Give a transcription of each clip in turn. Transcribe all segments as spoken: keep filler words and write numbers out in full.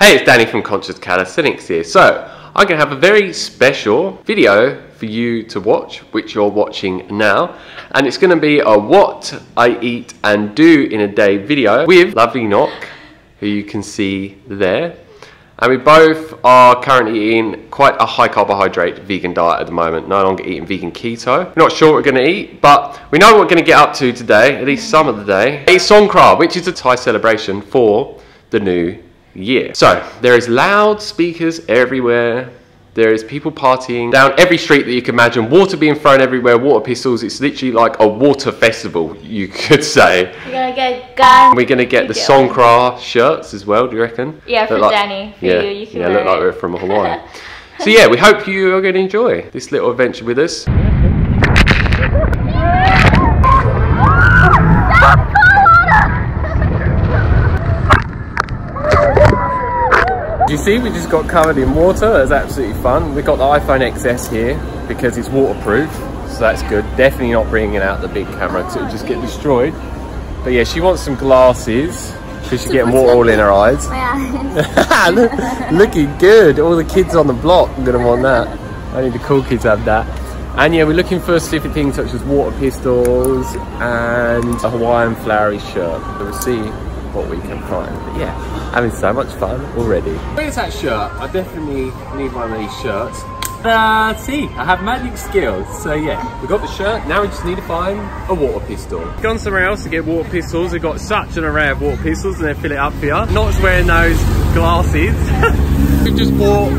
Hey, it's Danny from Conscious Calisthenics here. So, I'm going to have a very special video for you to watch, which you're watching now. And it's going to be a what I eat and do in a day video with lovely Nok, who you can see there. And we both are currently eating quite a high carbohydrate vegan diet at the moment. No longer eating vegan keto. We're not sure what we're going to eat, but we know what we're going to get up to today, at least some of the day. It's Songkran, which is a Thai celebration for the new year. So there is loudspeakers everywhere, there is people partying down every street that you can imagine, water being thrown everywhere, water pistols. It's literally like a water festival, you could say. We're gonna get guns. We're gonna get you the Songkran shirts as well, do you reckon? Yeah, look for like, Danny, for yeah, you, you can yeah, look it. Like we're from Hawaii. So yeah, we hope you are gonna enjoy this little adventure with us. You see, we just got covered in water. That's absolutely fun. We've got the iPhone X S here because it's waterproof, so that's good. Definitely not bringing out the big camera because it would just get destroyed. But yeah, she wants some glasses because she's getting water all in her eyes. Look, looking good. All the kids on the block are going to want that. Only the cool kids have that. And yeah, we're looking for specific things such as water pistols and a Hawaiian flowery shirt. We'll see what we can find. But yeah, having so much fun already. Where's that shirt? I definitely need one of these shirts. But see, I have magic skills. So yeah, we got the shirt. Now we just need to find a water pistol. Gone somewhere else to get water pistols. We've got such an array of water pistols and they fill it up for you. Not's wearing those glasses. We've just bought,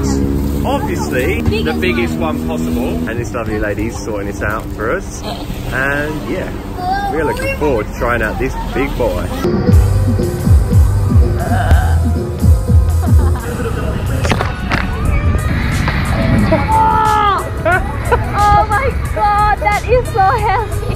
obviously, the biggest one possible. And this lovely lady's sorting this out for us. And yeah, we're looking forward to trying out this big boy. Oh my god, that is so heavy!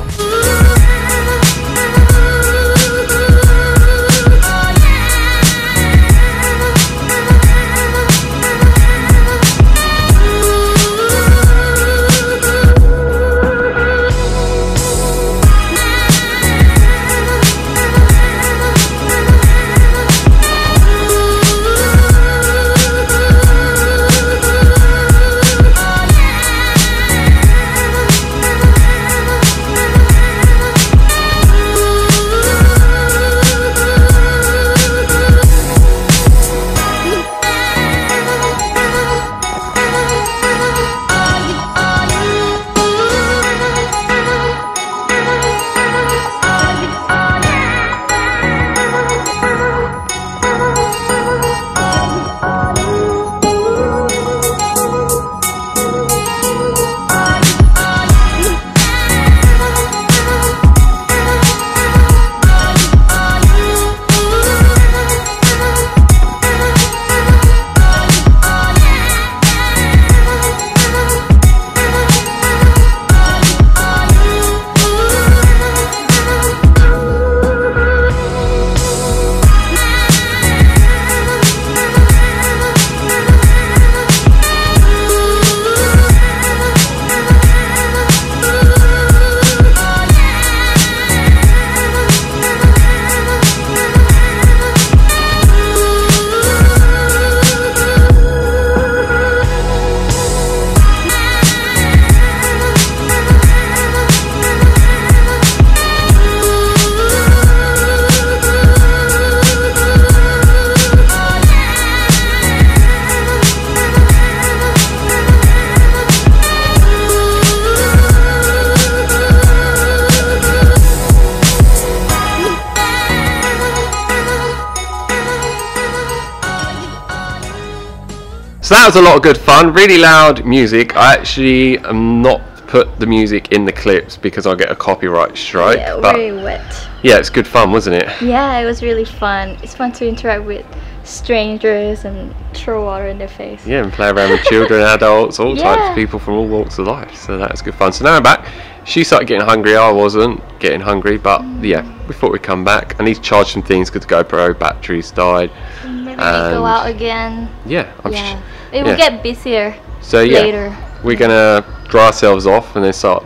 So that was a lot of good fun, really loud music. I actually am not put the music in the clips because I'll get a copyright strike. Yeah, but very wet. Yeah, it's good fun, wasn't it? Yeah, it was really fun. It's fun to interact with strangers and throw water in their face. Yeah, and play around with children, adults, all yeah. types of people from all walks of life. So that was good fun. So now I'm back. She started getting hungry, I wasn't getting hungry, but mm. yeah, we thought we'd come back. I need to charge some things because the GoPro batteries died. Mm. And go out again. Yeah, I'm yeah. Sure, it will yeah. get busier. So yeah, later. We're gonna dry ourselves off and then start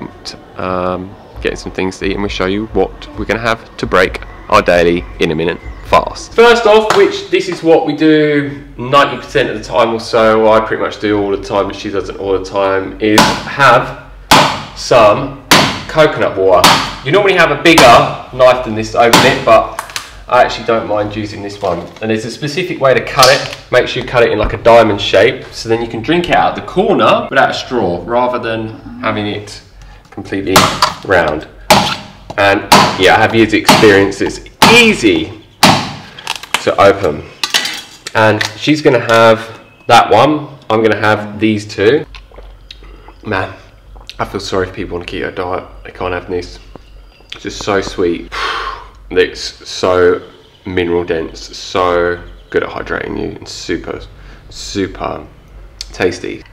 um, getting some things to eat, and we'll show you what we're gonna have to break our daily in a minute. fast. First off, which this is what we do ninety percent of the time or so, I pretty much do all the time, but she doesn't all the time, is have some coconut water. You normally have a bigger knife than this to open it, but I actually don't mind using this one. And there's a specific way to cut it. Make sure you cut it in like a diamond shape, so then you can drink it out the corner without a straw, rather than having it completely round. And yeah, I have years of experience, it's easy to open. And she's gonna have that one, I'm gonna have these two. Man, I feel sorry if people on a keto diet, they can't have this. It's just so sweet. It's so mineral dense, so good at hydrating you, and super, super tasty.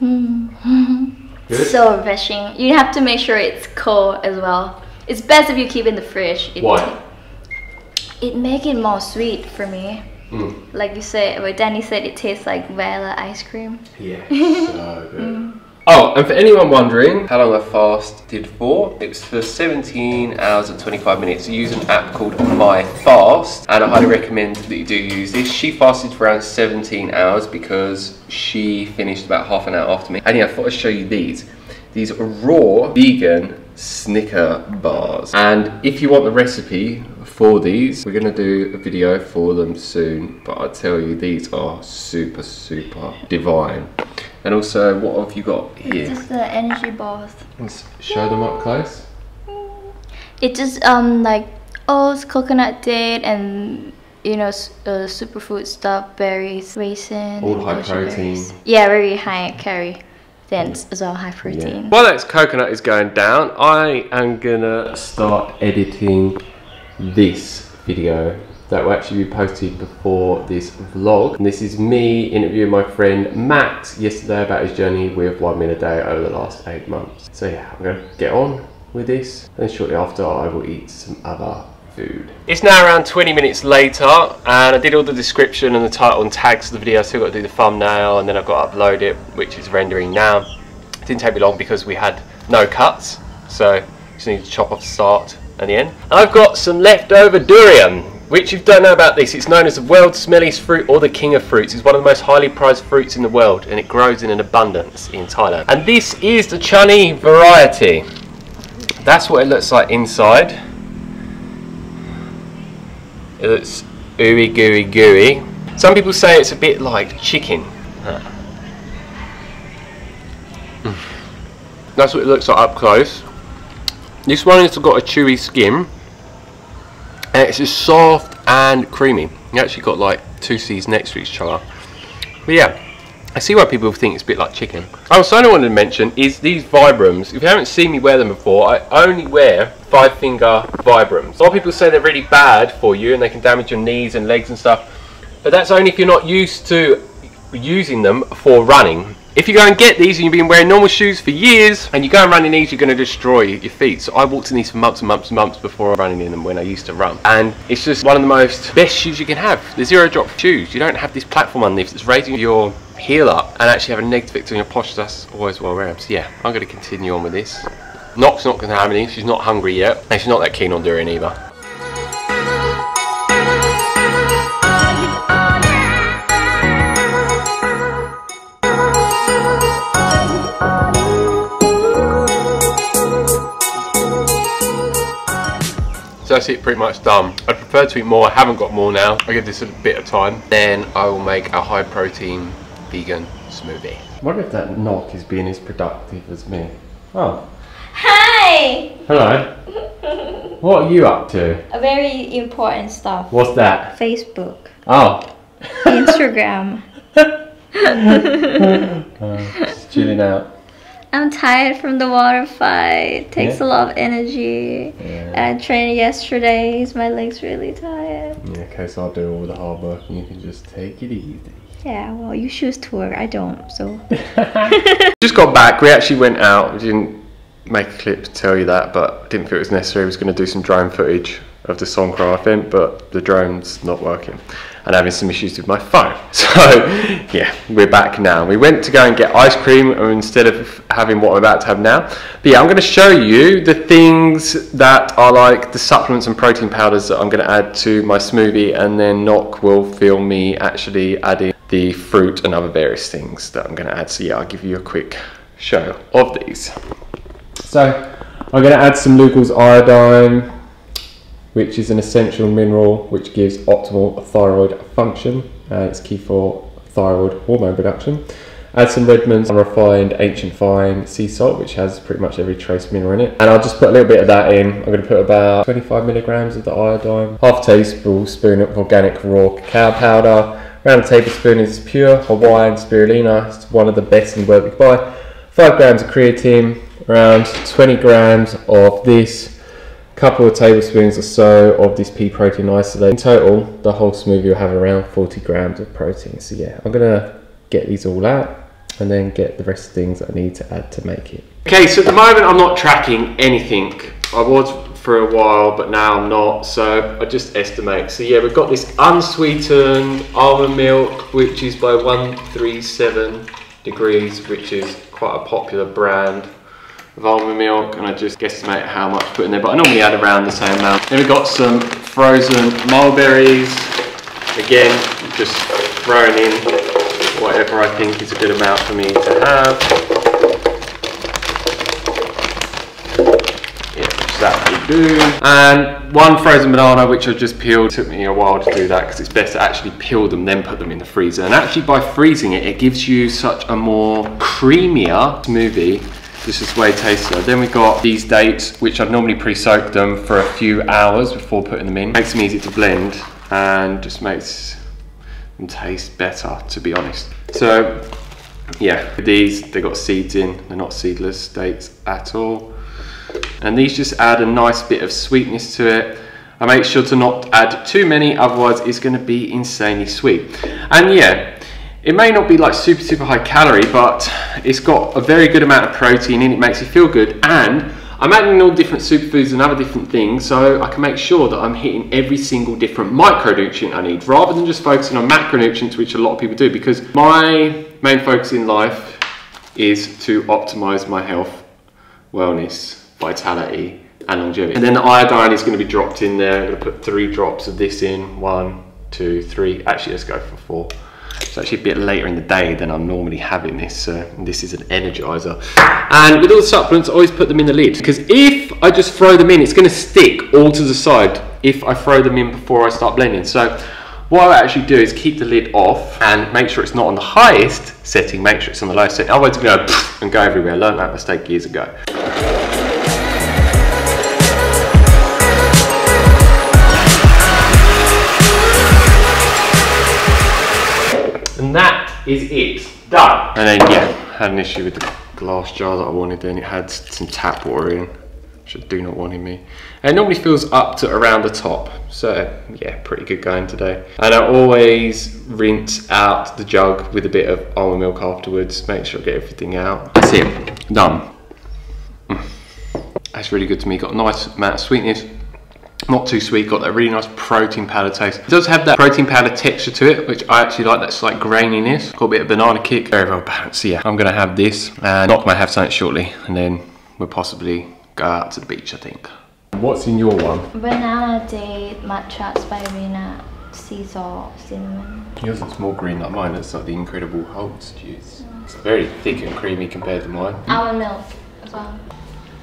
Mm. Good? So refreshing. You have to make sure it's cold as well. It's best if you keep it in the fridge. It Why? It makes it more sweet for me. Mm. Like you said, what Danny said, it tastes like vanilla ice cream. Yeah, so good. Mm. Oh, and for anyone wondering how long I fast did for, it's for seventeen hours and twenty-five minutes. You use an app called MyFast, and I highly recommend that you do use this. She fasted for around seventeen hours because she finished about half an hour after me. And yeah, I thought I'd show you these. These are raw vegan Snicker bars. And if you want the recipe for these, we're gonna do a video for them soon, but I tell you, these are super, super divine. And also, what have you got here? It's just the energy bars. Let's show them up close. It's just um like oats, coconut date, and you know, uh, superfood stuff, berries, raisin. All high protein. Berries. Yeah, very high calorie dense as well, high protein. Yeah. While that coconut is going down, I am gonna start editing this video that will actually be posted before this vlog. And this is me interviewing my friend Max yesterday about his journey with one meal a day over the last eight months. So yeah, I'm gonna get on with this, and shortly after I will eat some other food. It's now around twenty minutes later, and I did all the description and the title and tags of the video. I still got to do the thumbnail, and then I've got to upload it, which is rendering now. It didn't take me long because we had no cuts, so just need to chop off the start and the end. And I've got some leftover durian. Which, if you don't know about this, it's known as the world's smelliest fruit, or the king of fruits. It's one of the most highly prized fruits in the world, and it grows in an abundance in Thailand. And this is the Chanee variety. That's what it looks like inside. It looks ooey gooey gooey. Some people say it's a bit like chicken. That's what it looks like up close. This one has got a chewy skin. And it's just soft and creamy. You actually got like two C's next to each other. But yeah, I see why people think it's a bit like chicken. Oh, something I wanted to mention is these Vibrams. If you haven't seen me wear them before, I only wear five finger Vibrams. A lot of people say they're really bad for you and they can damage your knees and legs and stuff. But that's only if you're not used to using them for running. If you go and get these and you've been wearing normal shoes for years and you go and run in these, you're going to destroy your feet. So I walked in these for months and months and months before running in them when I used to run. And it's just one of the most best shoes you can have. The zero drop shoes. You don't have this platform underneath that's raising your heel up and actually have a negative effect on your posture. That's always well around. So yeah, I'm going to continue on with this. Nock's not going to have any. She's not hungry yet. And she's not that keen on doing it either. That's it, pretty much done. I prefer to eat more. I haven't got more now. I give this a bit of time, then I will make a high protein vegan smoothie. I wonder if that knock is being as productive as me. Oh. Hi! Hello. What are you up to? A very important stuff. What's that? Facebook. Oh. Instagram. uh, just chilling out. I'm tired from the water fight. It takes yeah. a lot of energy. Yeah. I trained yesterday, so my legs really tired. Yeah, okay, so I'll do all the hard work and you can just take it easy. Yeah, well, you choose to work, I don't, so. Just got back, we actually went out. We didn't make a clip to tell you that, but didn't feel it was necessary. I was gonna do some drone footage of the Songkran event, but the drone's not working. and having some issues with my phone. So yeah, we're back now. We went to go and get ice cream instead of having what I'm about to have now. But yeah, I'm going to show you the things that are like the supplements and protein powders that I'm going to add to my smoothie, and then Nock will film me actually adding the fruit and other various things that I'm going to add. So yeah, I'll give you a quick show of these. So I'm going to add some Lugol's iodine, which is an essential mineral which gives optimal thyroid function, and it's key for thyroid hormone production. Add some Redmond's unrefined ancient fine sea salt, which has pretty much every trace mineral in it. And I'll just put a little bit of that in. I'm going to put about twenty-five milligrams of the iodine, half a tablespoon of organic raw cacao powder, around a tablespoon is pure Hawaiian spirulina, it's one of the best in the world you can buy, five grams of creatine, around twenty grams of this, couple of tablespoons or so of this pea protein isolate. In total, the whole smoothie will have around forty grams of protein. So yeah, I'm gonna get these all out and then get the rest of the things I need to add to make it. Okay, so at the moment I'm not tracking anything. I was for a while, but now I'm not, so I just estimate. So yeah, we've got this unsweetened almond milk, which is by one thirty-seven degrees, which is quite a popular brand of almond milk, and I just guesstimate how much to put in there, but I normally add around the same amount. Then we've got some frozen mulberries, again just throwing in whatever I think is a good amount for me to have. Yeah, which that we do. And one frozen banana which I just peeled. It took me a while to do that because it's best to actually peel them then put them in the freezer, and actually by freezing it, it gives you such a more creamier smoothie. This is way tastier. Then we've got these dates, which I've normally pre-soak them for a few hours before putting them in. Makes them easy to blend and just makes them taste better, to be honest. So yeah, these, they've got seeds in, they're not seedless dates at all. And these just add a nice bit of sweetness to it. I make sure to not add too many, otherwise it's gonna be insanely sweet. And yeah, it may not be like super, super high calorie, but it's got a very good amount of protein in it, makes you feel good, and I'm adding all different superfoods and other different things, so I can make sure that I'm hitting every single different micronutrient I need, rather than just focusing on macronutrients, which a lot of people do, because my main focus in life is to optimize my health, wellness, vitality, and longevity. And then the iodine is gonna be dropped in there. I'm gonna put three drops of this in, one, two, three, actually let's go for four. It's actually a bit later in the day than I'm normally having this, so this is an energizer. And with all the supplements, I always put them in the lid, because if I just throw them in, it's going to stick all to the side if I throw them in before I start blending. So what I actually do is keep the lid off and make sure it's not on the highest setting, make sure it's on the lowest setting, otherwise it's going to go and go everywhere. I learned that mistake years ago. And that is it, done. And then yeah, had an issue with the glass jar that I wanted in. It had some tap water in, which I do not want in me. And it normally fills up to around the top. So yeah, pretty good going today. And I always rinse out the jug with a bit of almond milk afterwards, make sure I get everything out. That's it, done. Mm. That's really good to me, got a nice amount of sweetness. Not too sweet, got that really nice protein powder taste. It does have that protein powder texture to it, which I actually like, that slight graininess. Got a bit of banana kick, very well balanced. So yeah, I'm gonna have this, and Nock might have something shortly, and then we'll possibly go out to the beach, I think. What's in your one? Banana date, matcha, spirulina, sea salt, cinnamon. Yours looks more green like mine, it's like the Incredible Hulk juice. It's very thick and creamy compared to mine. Almond milk as well.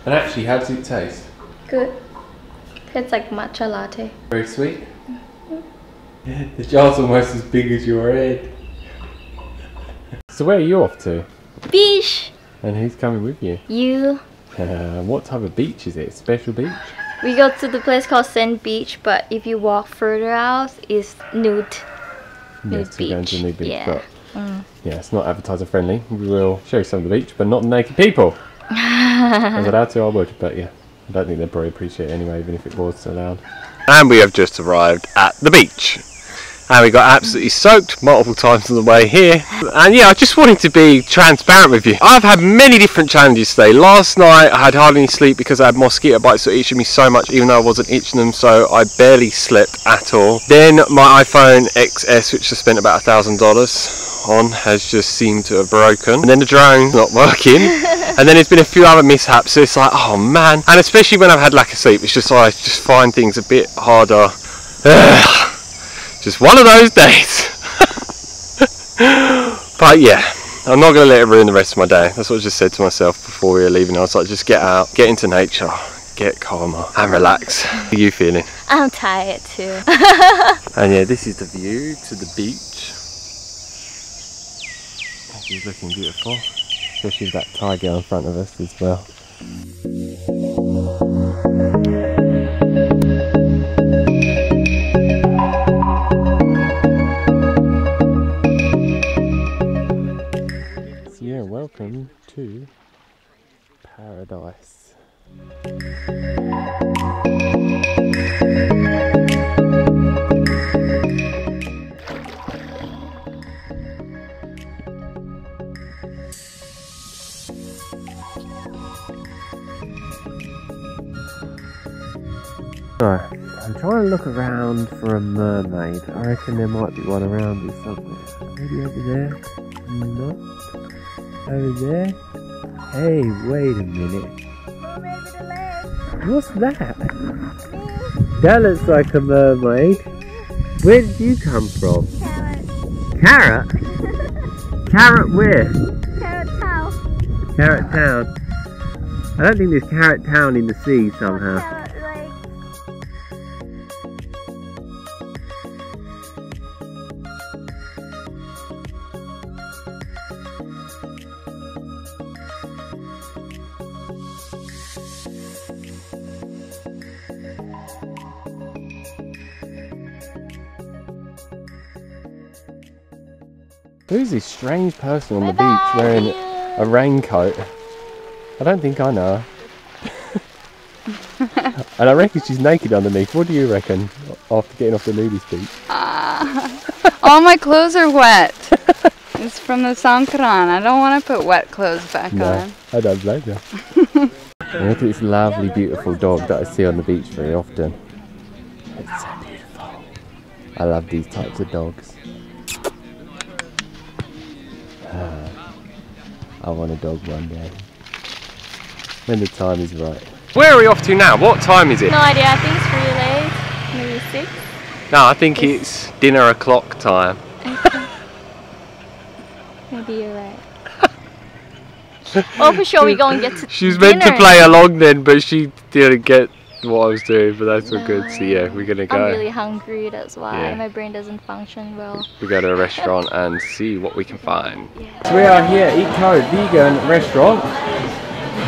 And actually, how does it taste? Good. It's like matcha latte. Very sweet. Mm-hmm. The jar's almost as big as your head. So where are you off to? Beach. And who's coming with you? You. Uh, what type of beach is it? Special beach? We go to the place called Sand Beach, but if you walk further out, it's nude. Nude yes, beach. We're going to nude beach, yeah. But mm. yeah, it's not advertiser friendly. We will show you some of the beach, but not naked people. I was allowed to, I would, but yeah. I don't think they'd probably appreciate it anyway, even if it was allowed. And we have just arrived at the beach. and we got absolutely soaked multiple times on the way here. And yeah, I just wanted to be transparent with you. I've had many different challenges today. Last night I had hardly any sleep because I had mosquito bites that itching me so much, even though I wasn't itching them, so I barely slept at all. Then my iPhone X S, which I spent about a thousand dollars on, has just seemed to have broken, and then the drone's not working, and then there's been a few other mishaps. So it's like, oh man, and especially when I've had lack of sleep, it's just I just find things a bit harder. Ugh. Just one of those days. But yeah, I'm not gonna let it ruin the rest of my day. That's what I just said to myself before we were leaving. I was like, just get out, get into nature, get calmer and relax. How are you feeling? I'm tired too. And yeah, this is the view to the beach. She's looking beautiful, especially that Thai girl in front of us as well. So yeah, welcome to paradise. Right, I'm trying to look around for a mermaid. I reckon there might be one around here somewhere. Maybe over there? No. Over there? Hey, wait a minute. What's that? That looks like a mermaid. Where did you come from? Carrot. Carrot? Carrot where? Carrot Town. Carrot Town. I don't think there's Carrot Town in the sea somehow. Who's this strange person on the beach wearing a raincoat? I don't think I know her. And I reckon she's naked underneath. What do you reckon after getting off the nudist beach? Uh, all my clothes are wet. It's from the Songkran. I don't want to put wet clothes back no, on. I don't blame you. Look at this lovely, beautiful dog that I see on the beach very often. It's so beautiful. I love these types of dogs. Uh, I want a dog one day, when the time is right. Where are we off to now? What time is it? No idea, I think it's really late, maybe six? No, I think it's, it's dinner o'clock time. Okay. Maybe you're right. Oh, for sure we go and get to She was meant to play along then, but she didn't get what I was doing, but that's all no, good, so yeah, we're gonna go. I'm really hungry, that's why yeah. My brain doesn't function well. We go to a restaurant and see what we can find. Yeah. So we are here at Eco Vegan Restaurant,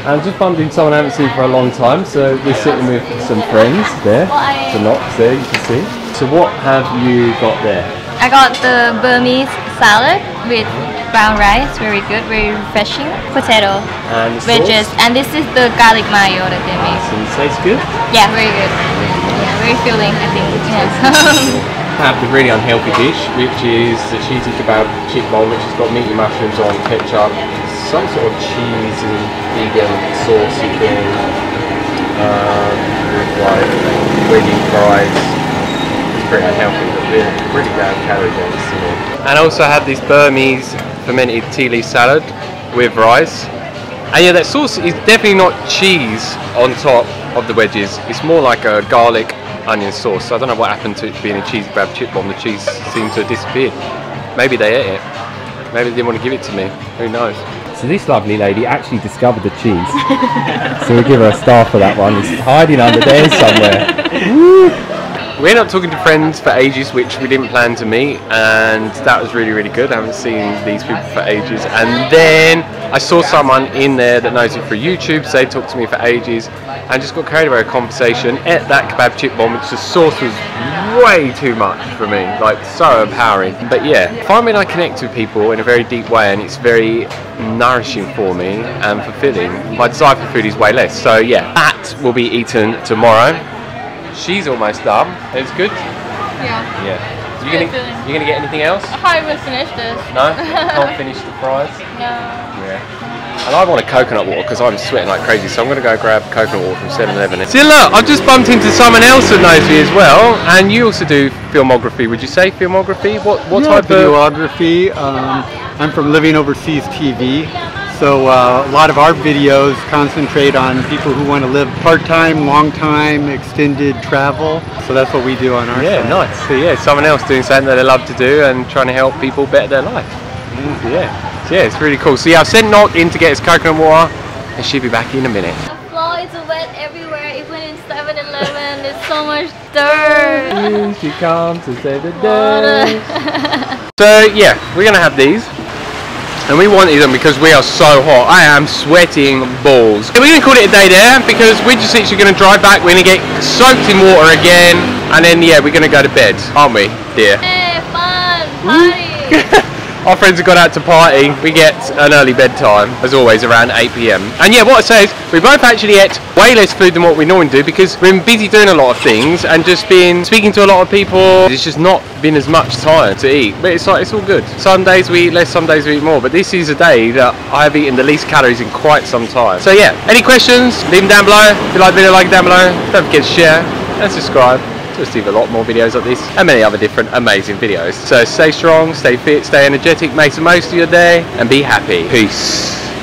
and just bumped into someone I haven't seen for a long time, so we're sitting with some friends there. It's a lot there, you can see. So what have you got there? I got the Burmese salad with brown rice, very good, very refreshing. Potato, and veggies, and this is the garlic mayo that they make. So it tastes good? Yeah, very good. Yeah, very filling, I think. Yeah. Have the really unhealthy dish, which is the cheesy kebab chickbone, which has got meaty mushrooms on, ketchup, some sort of cheese and vegan saucy thing, um, with like veggie fries. It's pretty unhealthy, but we're pretty damn carried on this. And also had this Burmese fermented tea leaf salad with rice, and yeah, that sauce is definitely not cheese on top of the wedges, it's more like a garlic onion sauce. So I don't know what happened to it being a cheese kebab chip bomb. The cheese seemed to have disappeared. Maybe they ate it, maybe they didn't want to give it to me, who knows. So this lovely lady actually discovered the cheese. So we give her a star for that one. It's hiding under there somewhere. Woo! We ended up talking to friends for ages, which we didn't plan to meet, and that was really, really good. I haven't seen these people for ages. And then I saw someone in there that knows it for YouTube, so they talked to me for ages, and just got carried away with a conversation, ate that kebab chip bomb, which the sauce was way too much for me, like so empowering. But yeah, finally I connect with people in a very deep way, and it's very nourishing for me and fulfilling. My desire for food is way less, so yeah, that will be eaten tomorrow. She's almost done. It's good? Yeah. Yeah. Are you gonna, you gonna get anything else? I can't even finish this. No? Can't finish the fries? No. Yeah. And I want a coconut water because I'm sweating like crazy, so I'm gonna go grab coconut water from seven eleven. See, look, I've just bumped into someone else that knows me as well, and you also do filmography. Would you say filmography? What what yeah, type videography, of filmography? Um, I'm from Living Overseas T V. So uh, a lot of our videos concentrate on people who want to live part-time, long-time, extended travel. So that's what we do on our yeah, side. Yeah, nice. So yeah, someone else doing something that they love to do and trying to help people better their life. Mm. So, yeah. So, yeah, it's really cool. So yeah, I've sent Nock in to get his coconut water and she'll be back in a minute. The floor is wet everywhere, even in seven eleven. There's so much dirt. She comes to save the day. So yeah, we're going to have these. And we wanted them because we are so hot. I am sweating balls. So we're going to call it a day there because we're just literally going to drive back. We're going to get soaked in water again. And then, yeah, we're going to go to bed, aren't we, dear? Hey, fun, party. Our friends have gone out to party. We get an early bedtime, as always, around eight p m. And yeah, what I say is we both actually ate way less food than what we normally do because we've been busy doing a lot of things and just been speaking to a lot of people. It's just not been as much time to eat, but it's like it's all good. Some days we eat less, some days we eat more, but this is a day that I have eaten the least calories in quite some time. So yeah, any questions, leave them down below. If you like the video, like it down below. Don't forget to share and subscribe to receive a lot more videos like this and many other different amazing videos. So stay strong, stay fit, stay energetic, make the most of your day and be happy. Peace.